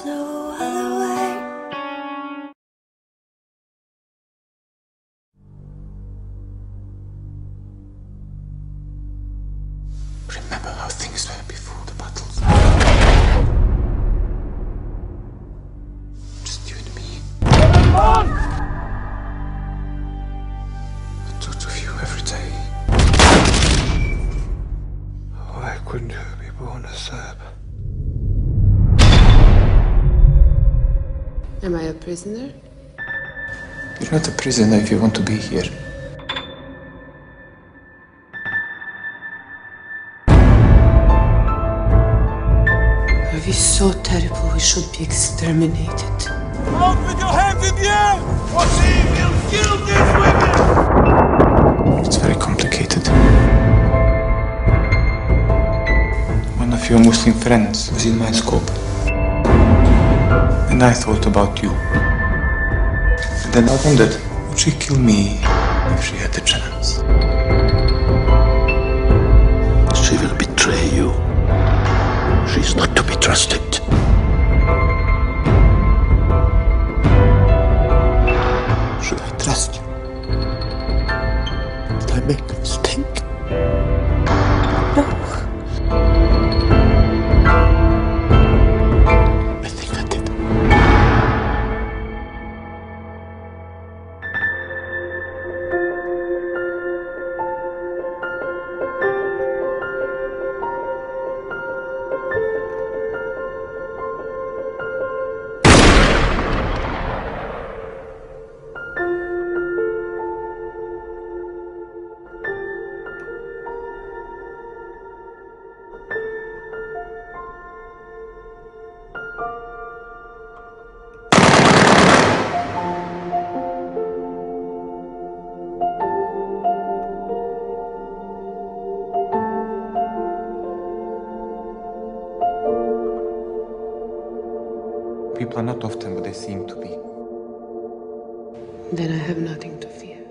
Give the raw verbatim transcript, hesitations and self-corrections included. there's no other way. Remember how things were before the battles. Just you and me. Come on! I thought of you every day. Why couldn't you be born a Serb? Am I a prisoner? You're not a prisoner if you want to be here. Love is so terrible, we should be exterminated. Out with your hands in the air! Or she will kill these women! It's very complicated. One of your Muslim friends was in my scope. And I thought about you. And then I wondered, would she kill me if she had the chance? She will betray you. She's not to be trusted. Should I trust you? Did I make a mistake? No. People are not often what they seem to be. Then I have nothing to fear.